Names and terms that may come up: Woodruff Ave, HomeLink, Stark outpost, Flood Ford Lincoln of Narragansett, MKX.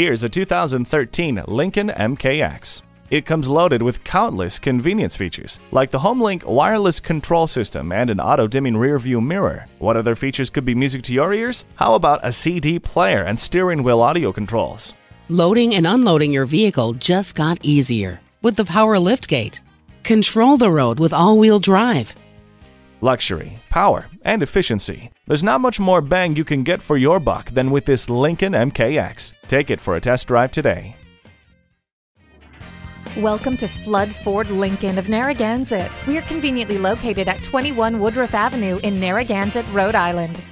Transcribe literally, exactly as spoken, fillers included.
Here's a two thousand thirteen Lincoln M K X. It comes loaded with countless convenience features, like the HomeLink wireless control system and an auto-dimming rear-view mirror. What other features could be music to your ears? How about a C D player and steering wheel audio controls? Loading and unloading your vehicle just got easier with the power liftgate. Control the road with all-wheel drive. Luxury, power, and efficiency. There's not much more bang you can get for your buck than with this Lincoln M K X. Take it for a test drive today. Welcome to Flood Ford Lincoln of Narragansett. We are conveniently located at twenty-one Woodruff Avenue in Narragansett, Rhode Island.